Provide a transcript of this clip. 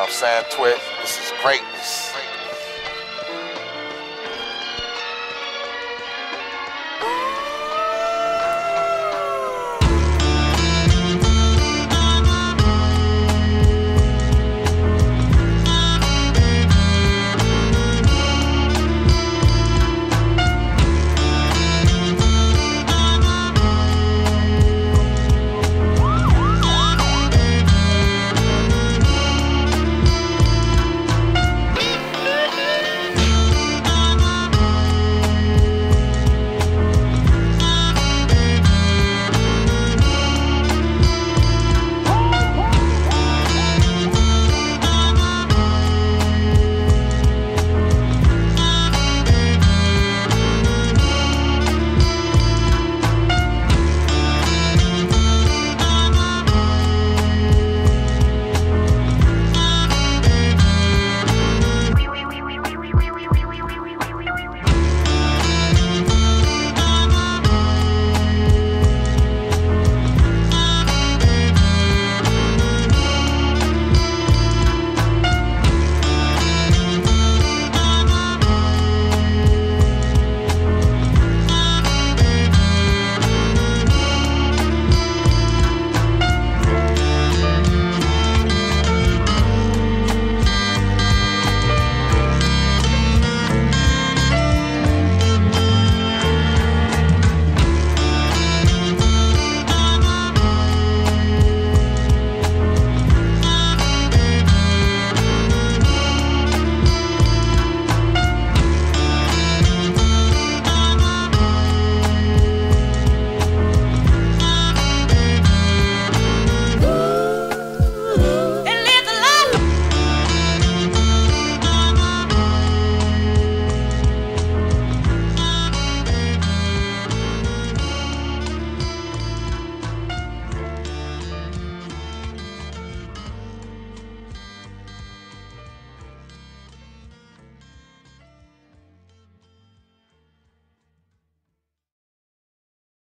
I'm saying, Twit, this is greatness.